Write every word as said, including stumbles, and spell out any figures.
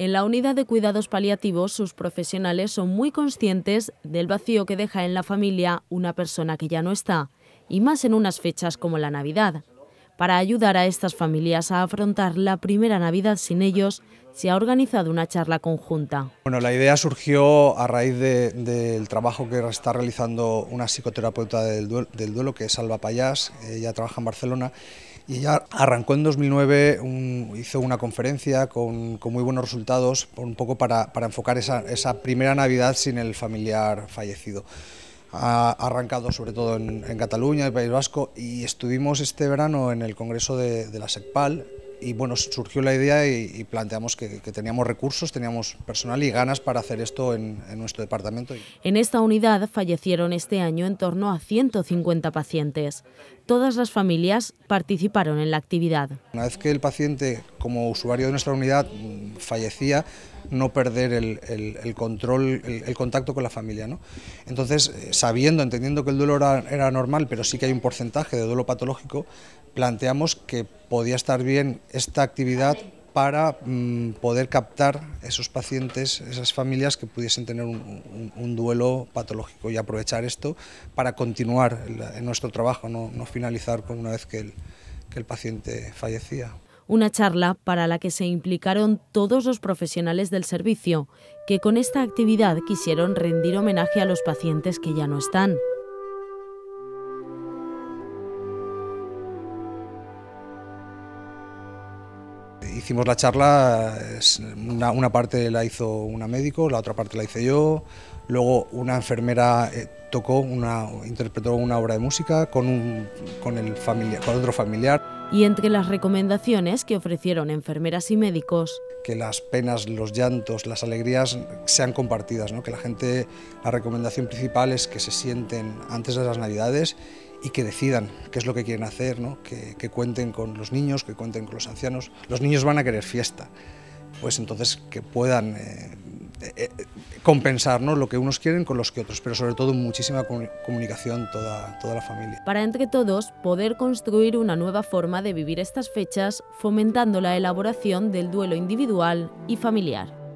En la unidad de cuidados paliativos, sus profesionales son muy conscientes del vacío que deja en la familia una persona que ya no está, y más en unas fechas como la Navidad. Para ayudar a estas familias a afrontar la primera Navidad sin ellos, se ha organizado una charla conjunta. Bueno, la idea surgió a raíz de, del trabajo que está realizando una psicoterapeuta del duelo, del duelo que es Alba Payas. Ella trabaja en Barcelona y ella arrancó en dos mil nueve, un, hizo una conferencia con, con muy buenos resultados, un poco para, para enfocar esa, esa primera Navidad sin el familiar fallecido. Ha arrancado sobre todo en, en Cataluña, el País Vasco, y estuvimos este verano en el Congreso de, de la SECPAL y bueno, surgió la idea y, y planteamos que, que teníamos recursos, teníamos personal y ganas para hacer esto en, en nuestro departamento. En esta unidad fallecieron este año en torno a ciento cincuenta pacientes. Todas las familias participaron en la actividad. Una vez que el paciente, como usuario de nuestra unidad, fallecía, no perder el, el, el control, el, el contacto con la familia, ¿no? Entonces, sabiendo, entendiendo que el duelo era, era normal, pero sí que hay un porcentaje de duelo patológico, planteamos que podía estar bien esta actividad para mmm, poder captar esos pacientes, esas familias que pudiesen tener un, un, un duelo patológico, y aprovechar esto para continuar en nuestro trabajo, no, no finalizar con una vez que el, que el paciente fallecía. Una charla para la que se implicaron todos los profesionales del servicio, que con esta actividad quisieron rendir homenaje a los pacientes que ya no están. Hicimos la charla, una, una parte la hizo una médico, la otra parte la hice yo, luego una enfermera tocó, una, interpretó una obra de música con, un, con, el familia, con otro familiar. Y entre las recomendaciones que ofrecieron enfermeras y médicos, que las penas, los llantos, las alegrías sean compartidas, ¿no? Que la gente, la recomendación principal es que se sienten antes de las Navidades y que decidan qué es lo que quieren hacer, ¿no? Que, que cuenten con los niños, que cuenten con los ancianos. Los niños van a querer fiesta, pues entonces que puedan eh, eh, compensar, ¿no? Lo que unos quieren con los que otros, pero sobre todo muchísima comunicación toda, toda la familia. Para entre todos poder construir una nueva forma de vivir estas fechas, fomentando la elaboración del duelo individual y familiar.